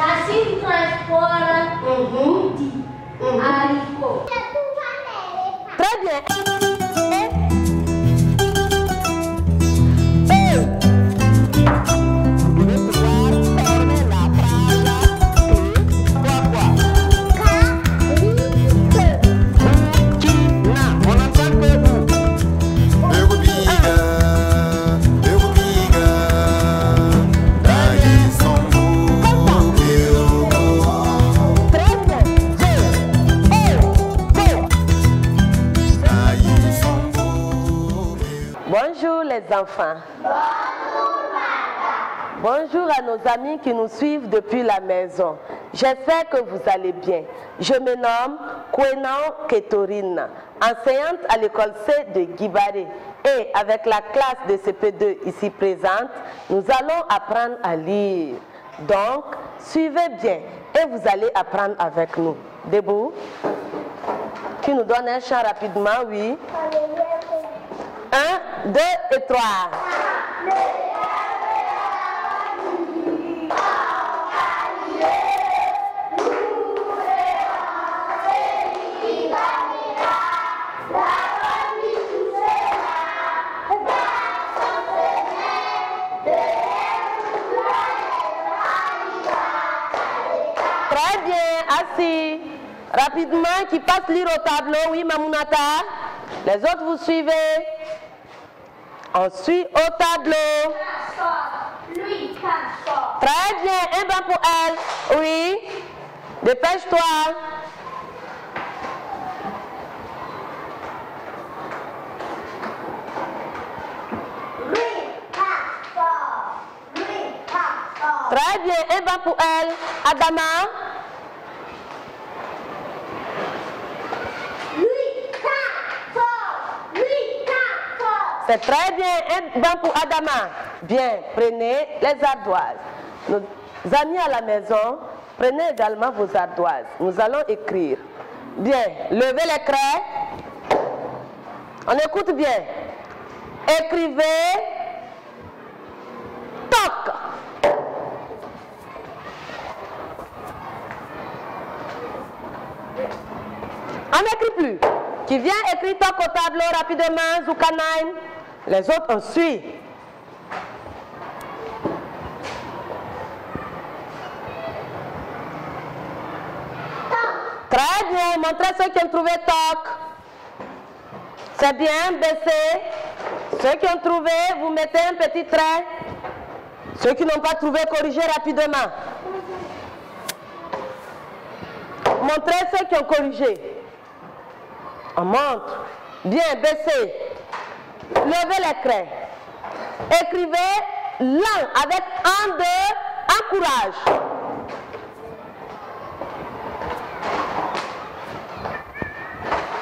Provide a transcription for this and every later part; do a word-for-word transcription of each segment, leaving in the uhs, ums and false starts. Assim transforma uhum. de uhum. aricô. Très bien. Enfants. Bonjour, bonjour à nos amis qui nous suivent depuis la maison. J'espère que vous allez bien. Je me nomme Quenan Ketorina, enseignante à l'école C de Guibaré. Et avec la classe de C P deux ici présente, nous allons apprendre à lire. Donc, suivez bien et vous allez apprendre avec nous. Debout. Tu nous donnes un chant rapidement, oui. un, deux et trois. Très bien, assis. Rapidement, qui passe lire au tableau, oui, Mamounata. Les autres, vous suivez. On suit au tableau. Lui, très bien. Un bain pour elle. Oui. Dépêche-toi. Très bien. Un bain pour elle. Adama. C'est très bien, un banc pour Adama. Bien, prenez les ardoises. Nos amis à la maison, prenez également vos ardoises. Nous allons écrire. Bien, levez les craies. On écoute bien. Écrivez. Toc. On n'écrit plus. Qui vient écrire toc au tableau rapidement, Zoukanaïm. Les autres, on suit. Toc. Très bien. Montrez ceux qui ont trouvé toc. C'est bien, baissez. Ceux qui ont trouvé, vous mettez un petit trait. Ceux qui n'ont pas trouvé, corrigez rapidement. Montrez ceux qui ont corrigé. On montre. Bien, baissez. Levez les craies. Écrivez lent avec un, deux, un courage.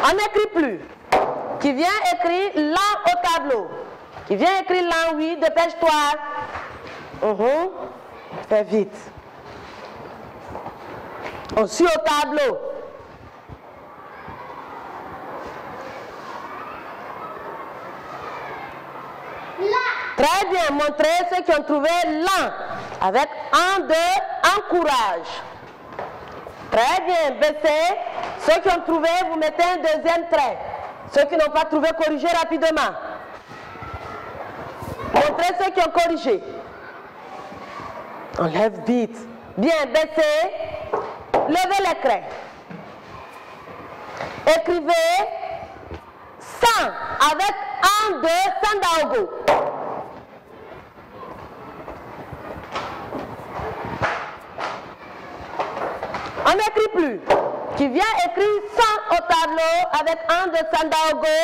On n'écrit plus. Qui vient écrire lent au tableau. Qui vient écrire lent, oui, dépêche-toi. Mmh. Fais vite. On suit au tableau. Très bien, montrez ceux qui ont trouvé l'un avec un, deux, un courage. Très bien, baissez. Ceux qui ont trouvé, vous mettez un deuxième trait. Ceux qui n'ont pas trouvé, corrigez rapidement. Montrez ceux qui ont corrigé. On lève vite. Bien, baissez. Levez les craies. Écrivez cent avec un, deux, Sandaogo. On n'écrit plus. Qui vient écrire cent au tableau avec un de Sandaogo.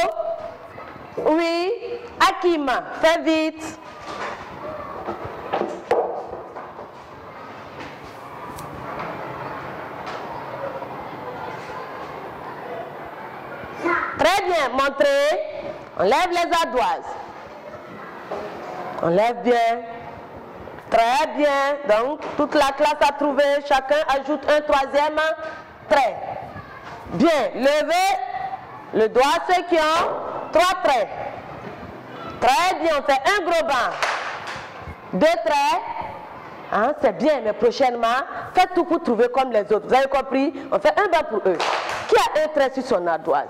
Oui, Akima, fais vite. Très bien, montrez. On lève les ardoises. On lève bien. Très bien, donc toute la classe a trouvé, chacun ajoute un troisième trait. Bien, levez le doigt ceux qui ont trois traits. Très bien, on fait un gros banc, deux traits, Hein, c'est bien, mais prochainement, faites tout pour trouver comme les autres. Vous avez compris? On fait un bain pour eux. Qui a un trait sur son ardoise?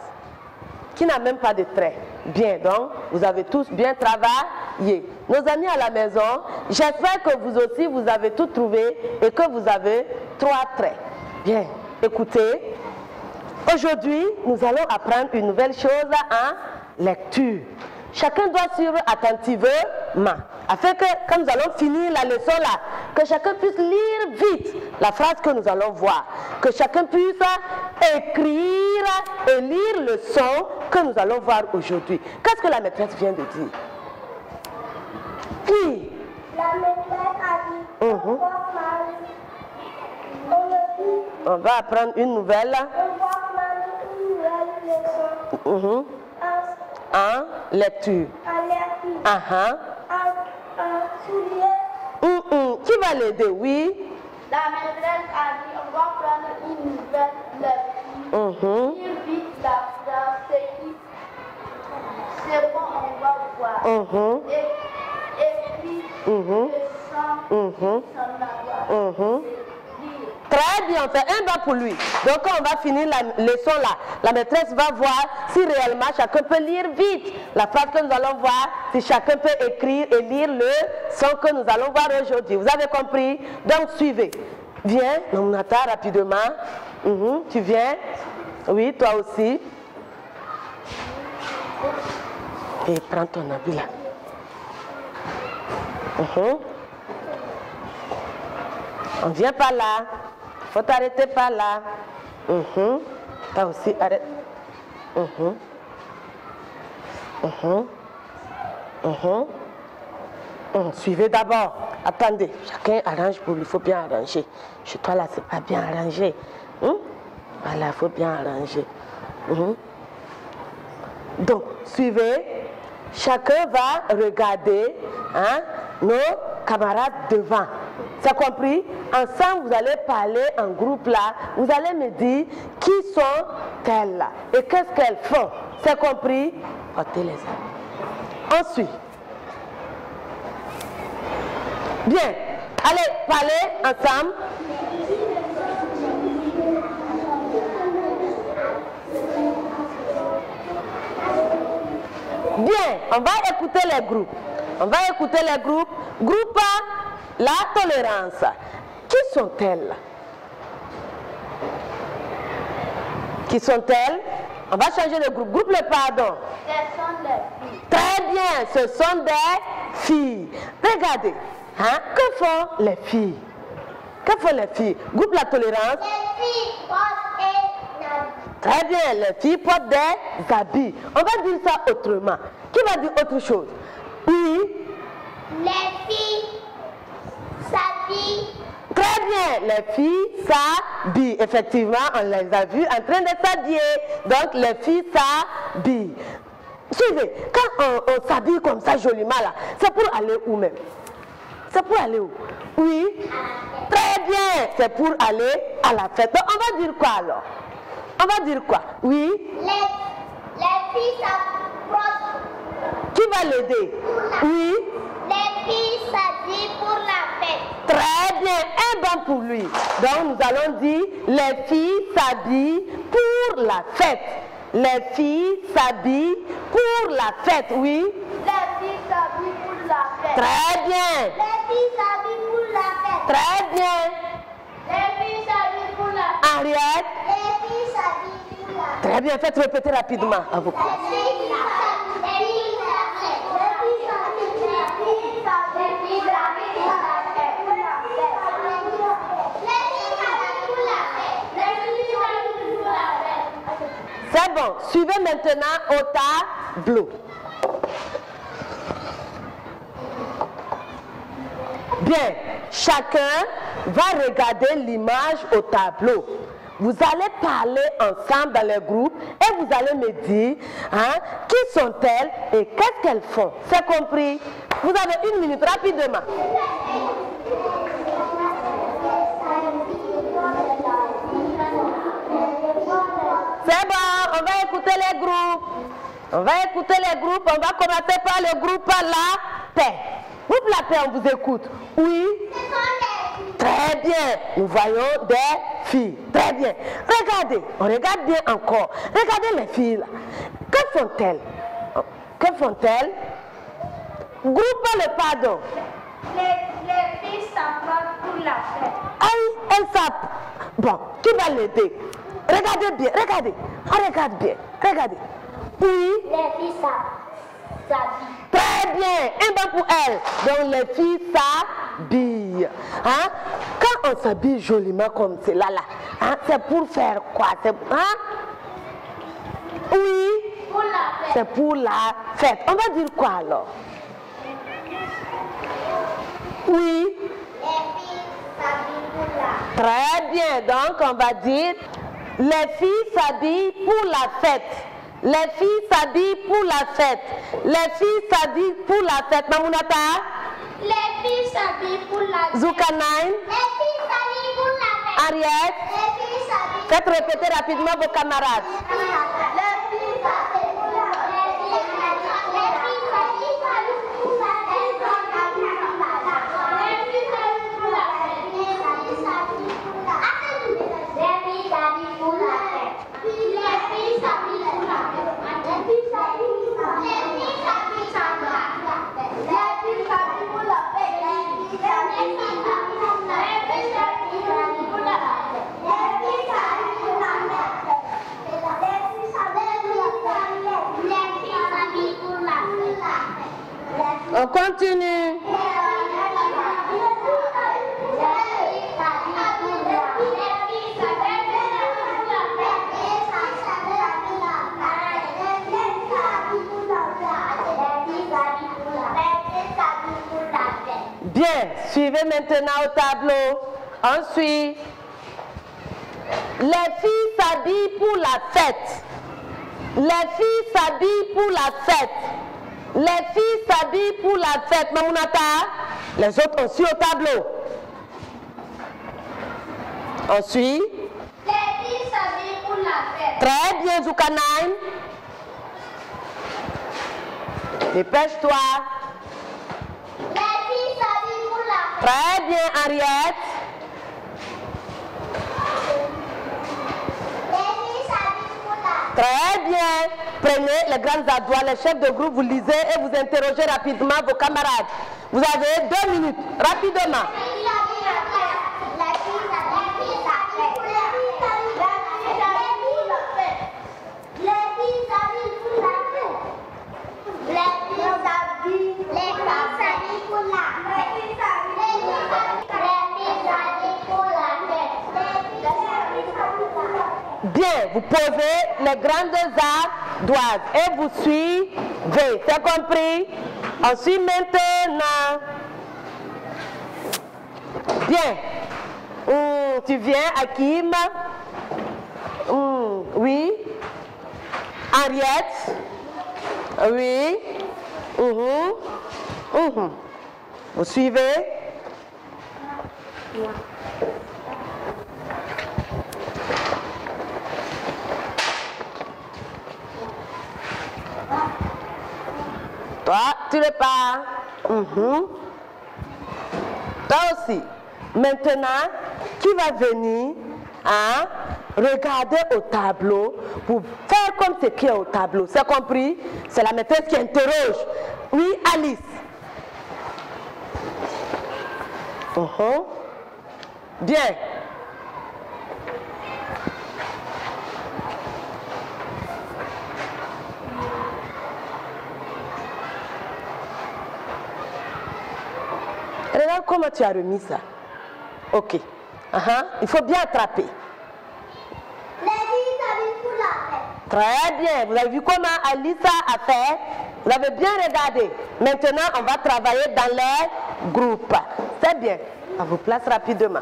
Qui n'a même pas de trait? Bien, donc, vous avez tous bien travaillé. Nos amis à la maison, j'espère que vous aussi, vous avez tout trouvé et que vous avez trois traits. Bien, écoutez, aujourd'hui, nous allons apprendre une nouvelle chose en lecture. Chacun doit suivre attentivement, afin que, quand nous allons finir la leçon là, que chacun puisse lire vite la phrase que nous allons voir, que chacun puisse écrire et lire le son que nous allons voir aujourd'hui. Qu'est-ce que la maîtresse vient de dire? Qui? La maîtresse a dit, mmh. On va apprendre une nouvelle. On va apprendre une nouvelle leçon. Mmh. En lecture. En lecture. Uh-huh. En, en mm -mm. Qui va l'aider? Oui. La maîtresse a dit, on va prendre une nouvelle lecture. Lire vite la phrase, c'est qui? C'est bon, on va voir. Mm-hmm. Et, et puis, mm-hmm. le sang, mm-hmm. le sang très bien, on fait un bas pour lui. Donc quand on va finir la leçon là, la maîtresse va voir si réellement chacun peut lire vite la phrase que nous allons voir, si chacun peut écrire et lire le son que nous allons voir aujourd'hui. Vous avez compris? Donc suivez. Viens, Nomnata, rapidement. Mm-hmm. Tu viens? Oui, toi aussi. Et prends ton habit là. Mm-hmm. On vient par là. Faut t'arrêter par là. Mm-hmm. Toi aussi, arrête. Mm-hmm. Mm-hmm. Mm-hmm. Mm. Suivez d'abord. Attendez. Chacun arrange pour lui. Il faut bien arranger. Chez toi, là, c'est pas bien arrangé. Mm? Voilà, il faut bien arranger. Mm-hmm. Donc, suivez. Chacun va regarder hein, nos camarades devant. C'est compris? Ensemble, vous allez parler en groupe là. Vous allez me dire qui sont-elles là et qu'est-ce qu'elles font. C'est compris? Portez les amis. Ensuite. Bien. Allez, parlez ensemble. Bien. On va écouter les groupes. On va écouter les groupes. Groupe A. La tolérance, qui sont-elles? Qui sont-elles? On va changer de groupe. Groupe le pardon. Ce sont des filles. Très bien, ce sont des filles. Regardez, hein? Que font les filles? Que font les filles? Groupe la tolérance. Les filles portent des habits. Très bien, les filles portent des habits. On va dire ça autrement. Qui va dire autre chose? Oui. Les filles. S'habille. Très bien, les filles s'habillent. Effectivement, on les a vues en train de s'habiller. Donc, les filles s'habillent. Suivez, quand on, on s'habille comme ça joliment là, c'est pour aller où même? C'est pour aller où? Oui? Très bien, c'est pour aller à la fête. Donc, on va dire quoi alors? On va dire quoi? Oui? Les, les filles s'approchent. Qui va l'aider? Oui? Les filles s'habillent pour la fête. Très bien, un bon pour lui. Donc nous allons dire, les filles s'habillent pour la fête. Les filles s'habillent pour la fête, oui. Les filles s'habillent pour la fête. Très bien. Les filles s'habillent pour la fête. Très bien. Les filles s'habillent pour la fête. Ariette. Les filles s'habillent pour la fête. Très bien, faites répéter rapidement à vous. Les filles s'habillent pour la fête. C'est bon, suivez maintenant au tableau. Bien, chacun va regarder l'image au tableau. Vous allez parler ensemble dans le groupe et vous allez me dire hein, qui sont-elles et qu'est-ce qu'elles font. C'est compris? Vous avez une minute, rapidement. C'est bon, on va écouter les groupes. On va écouter les groupes. On va commencer par le groupe La Paix. Groupe La Paix, on vous écoute. Oui. élèves, nous voyons des filles. Très bien. Regardez, on regarde bien encore. Regardez les filles là. Que font-elles? Que font-elles? Groupe le pardon. Les, les filles s'apprennent pour la fête. Aïe, elles s'apprennent. Bon, qui va l'aider? Regardez bien, regardez. On regarde bien, regardez. Oui. Les filles s'habillent. Très bien, un bain pour elles. Donc les filles s'habillent. Hein? Quand on s'habille joliment comme cela là, hein? C'est pour faire quoi? Hein? Oui. C'est pour la fête. On va dire quoi alors? Oui. Les filles s'habillent pour la fête. Très bien, donc on va dire les filles s'habillent pour la fête. Les filles s'habillent pour la fête. Les filles s'habillent pour la fête. Mamounata? Les filles s'habillent pour la fête. Zoukanaïm? Les filles s'habillent pour la fête. Ariette? Les filles s'habillent. Faites répéter rapidement vos camarades. Les filles s'habillent pour la fête. Les filles s'habillent pour la fête. Les filles s'habillent pour la fête. Les filles s'habillent pour la fête. Les filles s'habillent pour la fête. Les filles s'habillent pour la fête. On continue. Bien, suivez maintenant au tableau. Ensuite, les filles s'habillent pour la fête. Les filles s'habillent pour la fête. Les filles s'habillent pour la fête. Mamounata, les autres aussi au tableau. Ensuite, les filles s'habillent pour la fête. Très bien, Zoukanaïm. Dépêche-toi. Très bien, Henriette. Les filles s'habillent pour la fête. Très bien. Prenez les grandes adjoints, les chefs de groupe, vous lisez et vous interrogez rapidement vos camarades. Vous avez deux minutes, rapidement. Bien, vous posez les grandes ardoises et vous suivez. C'est compris? On suit maintenant. Bien. Mmh, tu viens, Hakim? Mmh, oui. Ariette? Oui. Mmh. Mmh. Vous suivez? Toi, tu le pars. Mm-hmm. Toi aussi. Maintenant, qui va venir, hein, regarder au tableau pour faire comme ce qui est au tableau. C'est compris? C'est la maîtresse qui interroge. Oui, Alice. Uh-huh. Bien. Regarde comment tu as remis ça. Ok. Uh-huh. Il faut bien attraper. Les filles s'habillent pour la fête. Très bien. Vous avez vu comment Alisa a fait. Vous avez bien regardé. Maintenant, on va travailler dans les groupes. C'est bien. On vous place rapidement.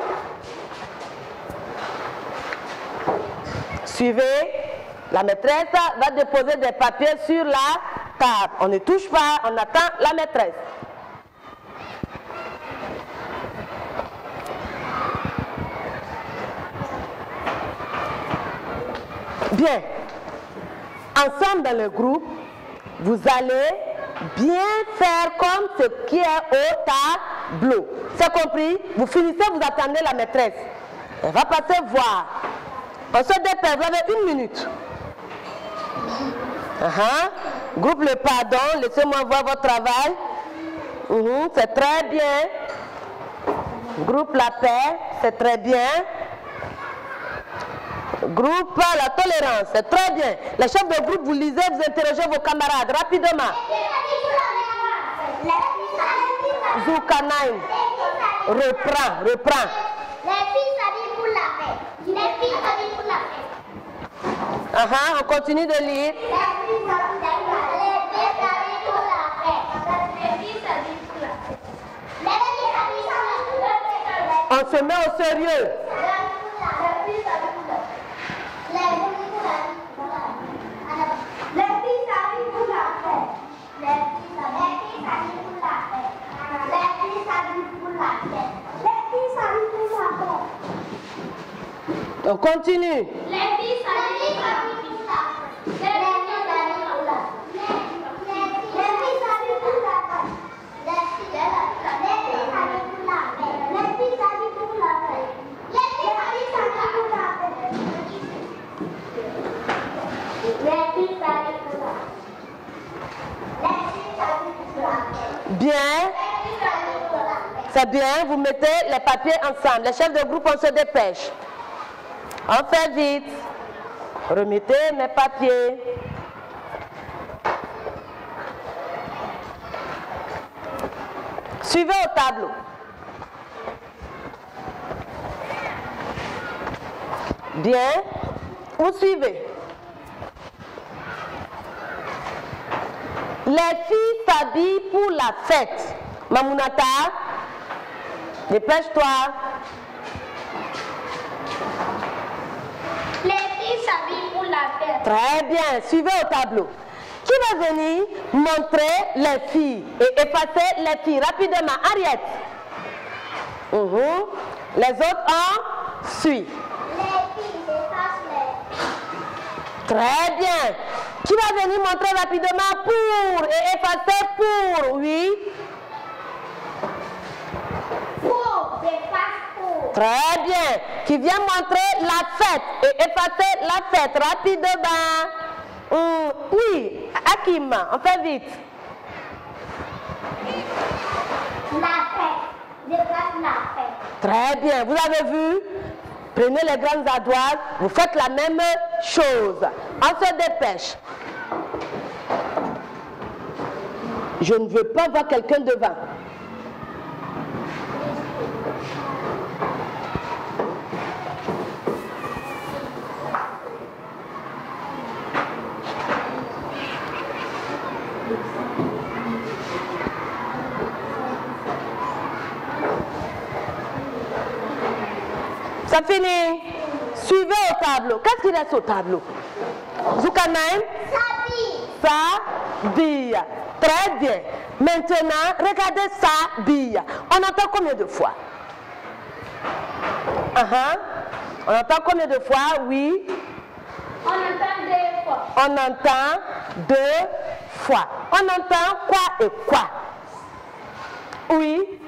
Suivez. La maîtresse va déposer des papiers sur la table. On ne touche pas. On attend la maîtresse. Bien, ensemble dans le groupe, vous allez bien faire comme ce qui est au tableau. C'est compris? Vous finissez, vous attendez la maîtresse. Elle va passer voir. On se dépêche, vous avez une minute. Uh-huh. Groupe le pardon, laissez-moi voir votre travail. Uh-huh. C'est très bien. Groupe la paix, c'est très bien. Groupe la tolérance, c'est très bien. Les chefs de groupe, vous lisez, vous interrogez vos camarades rapidement. Zoukanaïm, reprends, reprends. Les filles s'habillent pour la paix. Les filles s'habillent pour la paix. Ah ah, on continue de lire. Les filles s'habillent pour la paix. Les filles s'habillent pour la paix. Les filles s'habillent pour la paix. On se met au sérieux. On continue. Bien. C'est bien, vous mettez les papiers ensemble. Les chefs de groupe, on se dépêche. On fait vite. Remettez mes papiers. Suivez au tableau. Bien. Vous suivez. Les filles s'habillent pour la fête. Mamounata, dépêche-toi. Les filles s'habillent pour la fête. Très bien, suivez au tableau. Qui va venir montrer les filles et effacer les filles rapidement? Ariette. Uhum. Les autres en suivent. Les filles effacent les filles. Très bien. Qui va venir montrer rapidement pour et effacer pour? Oui. Pour, efface pour. Très bien. Qui vient montrer la fête et effacer la fête rapidement? Hum, oui, Akima, on fait vite. La fête, déplace la fête. Très bien, vous avez vu? Prenez les grandes ardoises, vous faites la même chose. On se dépêche. Je ne veux pas voir quelqu'un devant. Ça finit. Suivez au tableau. Qu'est-ce qu'il reste au tableau? Zoukanaïm? S'habille. Très bien. Maintenant, regardez s'habille. On entend combien de fois? Uh-huh. On entend combien de fois? Oui. On entend deux fois. On entend deux fois. On entend quoi et quoi? Oui.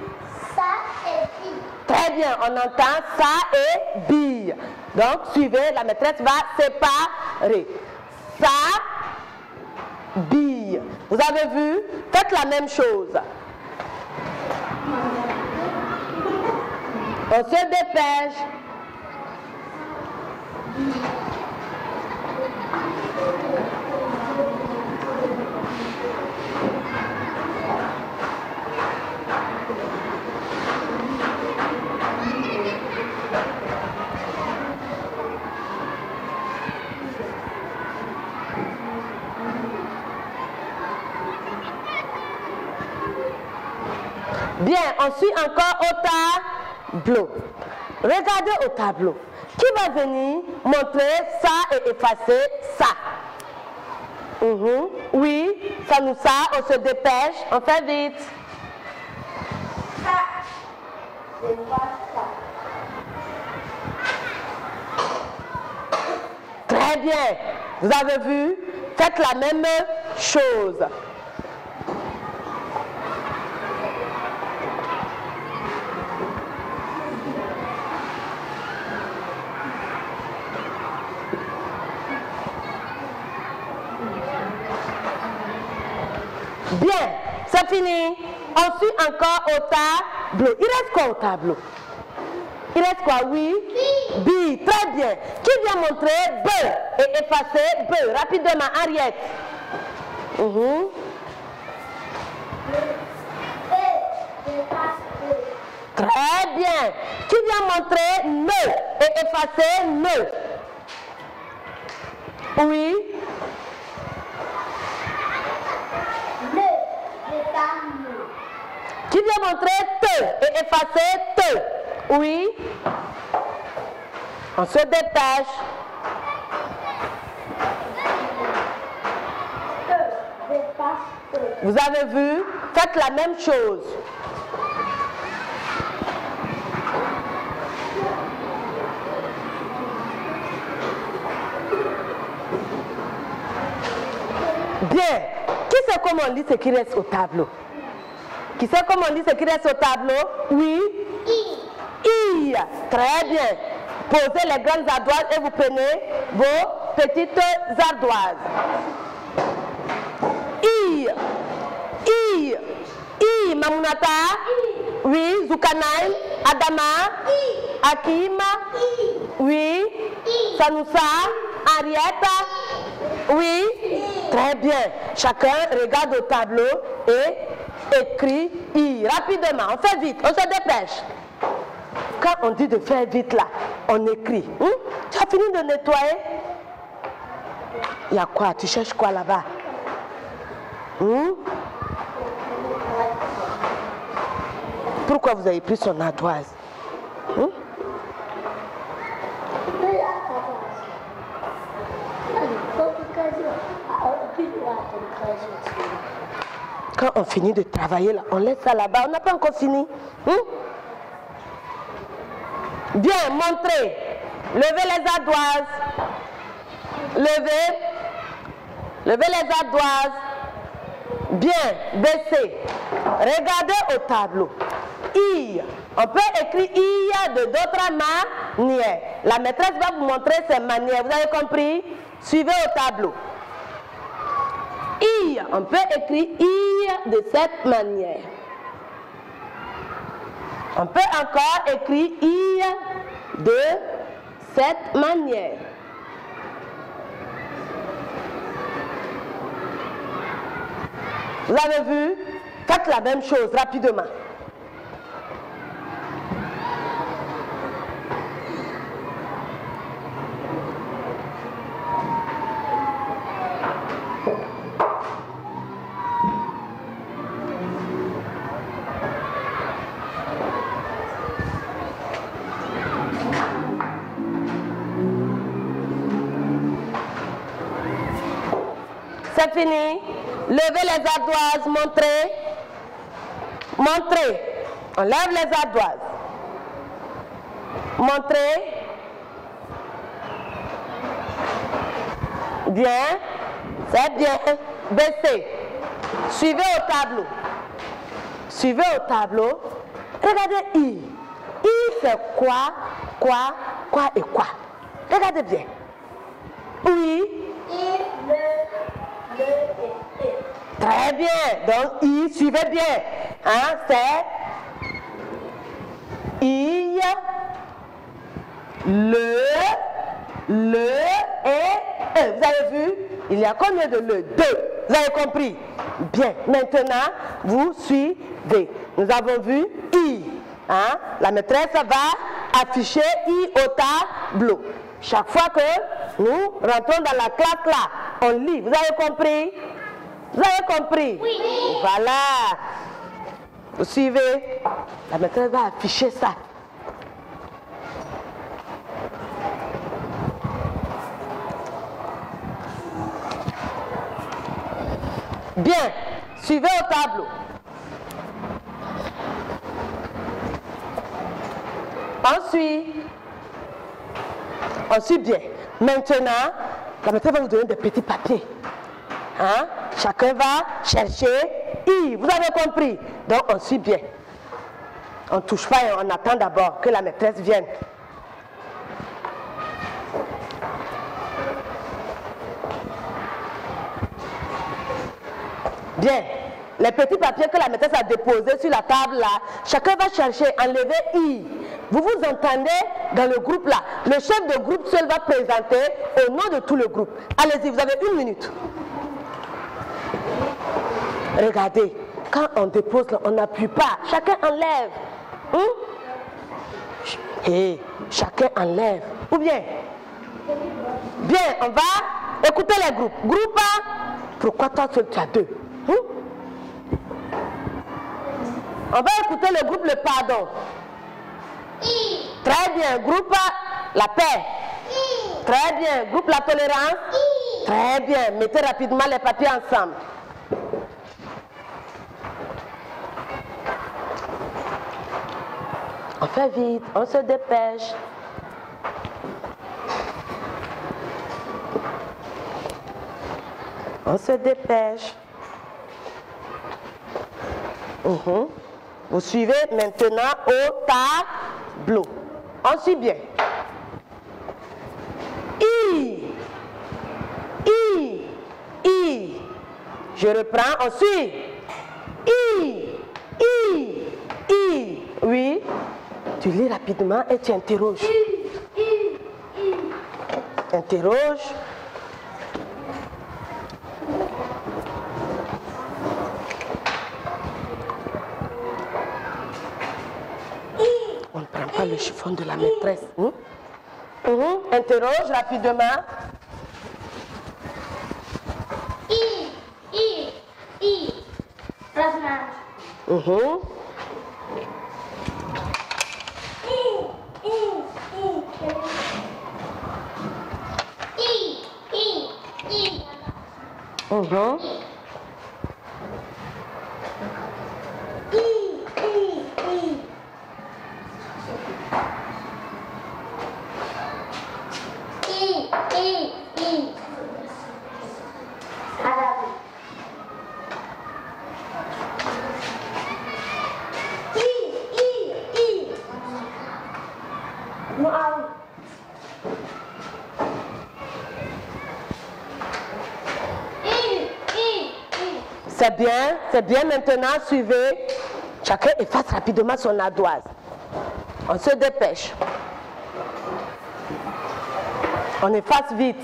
Ça et bille. Très bien, on entend ça et bille. Donc, suivez, la maîtresse va séparer. Ça, bille. Vous avez vu? Faites la même chose. On se dépêche. Bien, on suit encore au tableau. Regardez au tableau. Qui va venir montrer ça et effacer ça? Mmh. Oui, ça nous ça, on se dépêche, on fait vite. Ça, ça. Très bien, vous avez vu? Faites la même chose. Bien, c'est fini. On suit encore au tableau. Il reste quoi au tableau? Il reste quoi? Oui. B. Très bien. Qui vient montrer B et effacer B? Rapidement, Ariette. Mmh. Très bien. Qui vient montrer ne et effacer ne? Oui. Ne n'est pas ne. Qui vient montrer te et effacer te? Oui. On se détache. Vous avez vu? Faites la même chose. Bien. Qui sait comment on lit ce qui reste au tableau? Qui sait comment on lit ce qui reste au tableau? Oui. I. I. Très bien. Posez les grandes ardoises et vous prenez vos petites ardoises. I. I. I. Mamounata. Oui. Zoukanaïm. Adama. I. Akima. I. Oui. I. Sanoussa. Ariette. Oui. I. Très bien. Chacun regarde au tableau et écrit I. Rapidement, on fait vite, on se dépêche. Quand on dit de faire vite là, on écrit. Hum? Tu as fini de nettoyer? Il y a quoi? Tu cherches quoi là-bas? Hum? Pourquoi vous avez pris son ardoise? Hum? Quand on finit de travailler, là, on laisse ça là-bas. On n'a pas encore fini. Hum? Bien, montrez. Levez les ardoises. Levez. Levez les ardoises. Bien, baissez. Regardez au tableau. I. On peut écrire I de d'autres manières. La maîtresse va vous montrer ses manières. Vous avez compris? Suivez au tableau. I, on peut écrire I de cette manière. On peut encore écrire I de cette manière. Vous avez vu? Faites la même chose rapidement. Fini. Levez les ardoises, montrez. Montrez. On lève les ardoises. Montrez. Bien. C'est bien. Baissez. Suivez au tableau. Suivez au tableau. Regardez I. I c'est quoi, quoi, quoi et quoi. Regardez bien. Oui. I, le... Très bien. Donc, I, suivez bien. Hein, c'est I, le, le et E. Vous avez vu? Il y a combien de le? Deux. Vous avez compris? Bien. Maintenant, vous suivez. Nous avons vu I. Hein? La maîtresse va afficher I au tableau. Chaque fois que nous rentrons dans la classe là, on lit. Vous avez compris? Vous avez compris? Oui. Voilà. Vous suivez? La maîtresse va afficher ça. Bien. Suivez au tableau. On suit. On suit bien. Maintenant, la maîtresse va vous donner des petits papiers. Hein? Chacun va chercher I. Vous avez compris? Donc, on suit bien. On ne touche pas et on attend d'abord que la maîtresse vienne. Bien. les petits papiers que la maîtresse a déposés sur la table là, chacun va chercher, enlever I. Vous vous entendez dans le groupe là. Le chef de groupe seul va présenter au nom de tout le groupe. Allez-y, vous avez une minute. Regardez, quand on dépose, on n'appuie pas. Chacun enlève. Hum? Et chacun enlève. Ou bien? Bien, on va écouter les groupes. Groupe un, pourquoi toi seul tu as deux? Hum? On va écouter le groupe le pardon. I. Très bien, groupe la paix. I. Très bien, groupe la tolérance. I. Très bien, mettez rapidement les papiers ensemble. On fait vite, on se dépêche. On se dépêche. Uhum. Vous suivez maintenant au tableau. On suit bien. I. I. I. Je reprends, on suit. I. I. I. Oui. Tu lis rapidement et tu interroges. I, I, I. Interroge. I. On ne prend pas I. le chiffon de la maîtresse. Hein? Mm-hmm. Interroge rapidement. I, I, I. Mm-hmm. Uhum. I, I, I. I, I, I. Árabe. I, I, I. No árabe. C'est bien, c'est bien maintenant, suivez. Chacun efface rapidement son ardoise. On se dépêche. On efface vite.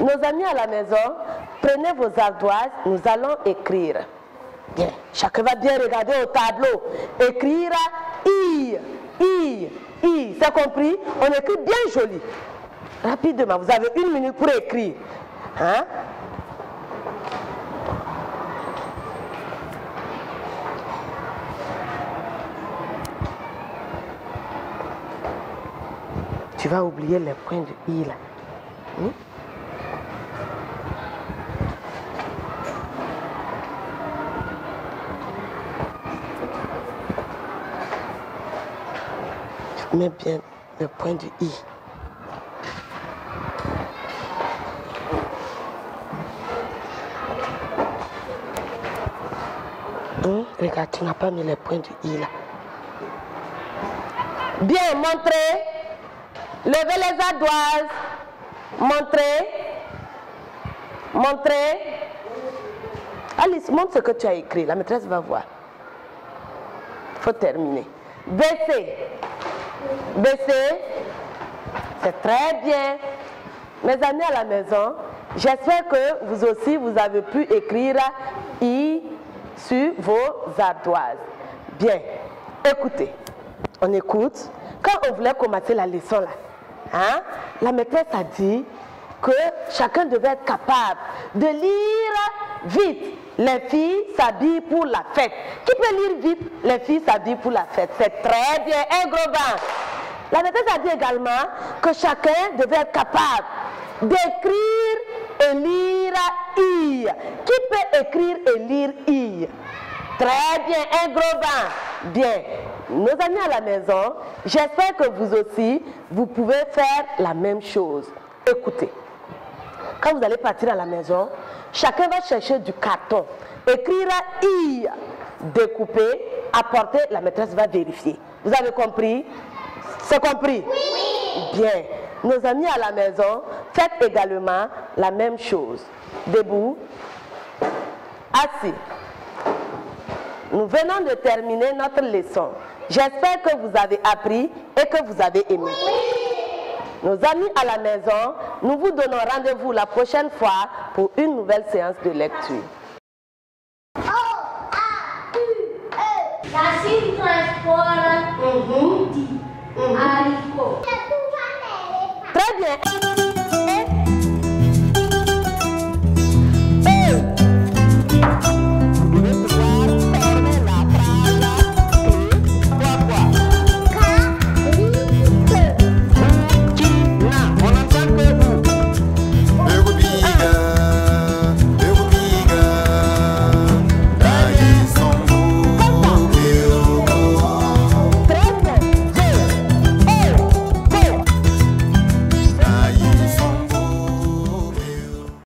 Nos amis à la maison, prenez vos ardoises, nous allons écrire. Bien, chacun va bien regarder au tableau. Écrire I, I, I. C'est compris? On écrit bien joli. Rapidement, vous avez une minute pour écrire. Hein? Tu vas oublier les points de I là. Hmm? Mets bien le point de I. Hmm? Regarde, tu n'as pas mis les points de I là. Bien, montrez. Levez les ardoises, montrez, montrez. Alice, montre ce que tu as écrit, la maîtresse va voir. Il faut terminer. Baissez, baissez, c'est très bien. Mes amis à la maison, j'espère que vous aussi vous avez pu écrire I sur vos ardoises. Bien, écoutez, on écoute. Quand on voulait commencer la leçon là, hein? La maîtresse a dit que chacun devait être capable de lire vite. Les filles s'habillent pour la fête. Qui peut lire vite? Les filles s'habillent pour la fête. C'est très bien, un gros banc. La maîtresse a dit également que chacun devait être capable d'écrire et lire I. Qui peut écrire et lire I? Très bien, un gros banc. Bien. Nos amis à la maison, j'espère que vous aussi, vous pouvez faire la même chose. Écoutez, quand vous allez partir à la maison, chacun va chercher du carton, écrire I, découper, apporter, la maîtresse va vérifier. Vous avez compris? C'est compris? Oui! Bien. Nos amis à la maison, faites également la même chose. Debout, Assis. Nous venons de terminer notre leçon. J'espère que vous avez appris et que vous avez aimé. Nos amis à la maison, nous vous donnons rendez-vous la prochaine fois pour une nouvelle séance de lecture. O A U E. Racine transport. Haricot. Très bien.